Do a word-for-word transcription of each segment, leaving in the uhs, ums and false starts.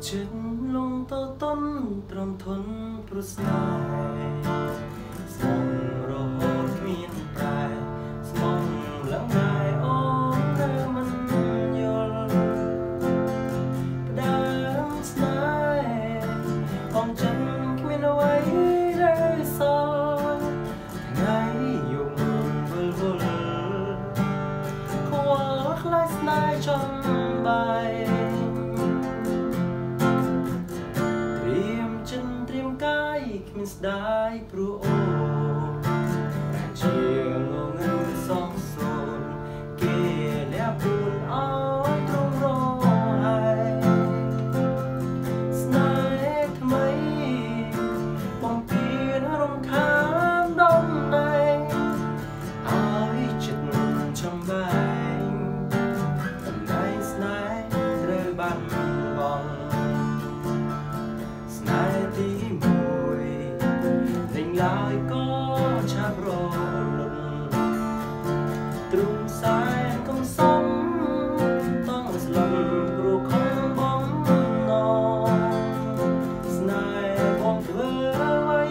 Trên lòng ta tân trầm thuần prusnai song rô hồn miên tai song lãng ngài ô thơ mình nhol đang snai ông chân quên away đời son ngày dùng vơi vơi qua lái snai trong bài đại pro chiều ngân sóng sồn kia lẽ buồn áo trong rô hai snai mấy bóng kia nó rong khám đông này áo chật trong vai tầm nay snai rơi bàn bóng snai tí lại có cha bro lùn trùng sai không sống tao một lần bro không bóng nó snai bóng thưa ấy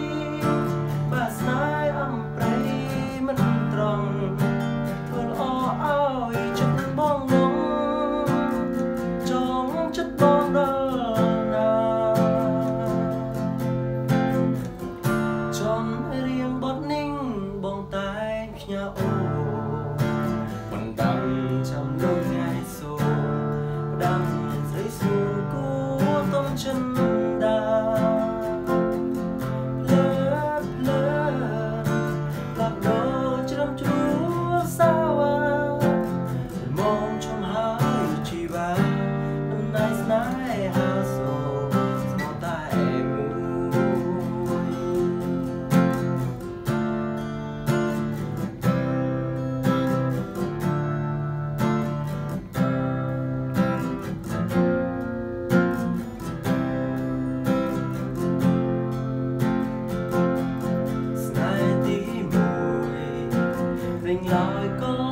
và snai âm prey mình tròn thưa o ao chân bóng nóng trong chất bóng đó. Nhà ô còn đăng trong đôi ngày xô đăng dưới xương cũ tôm chân đà lớp lớp lạc đồ trong chúa sao à mong trong hai chỉ ba năm nay nay hà sổ mong tại lại có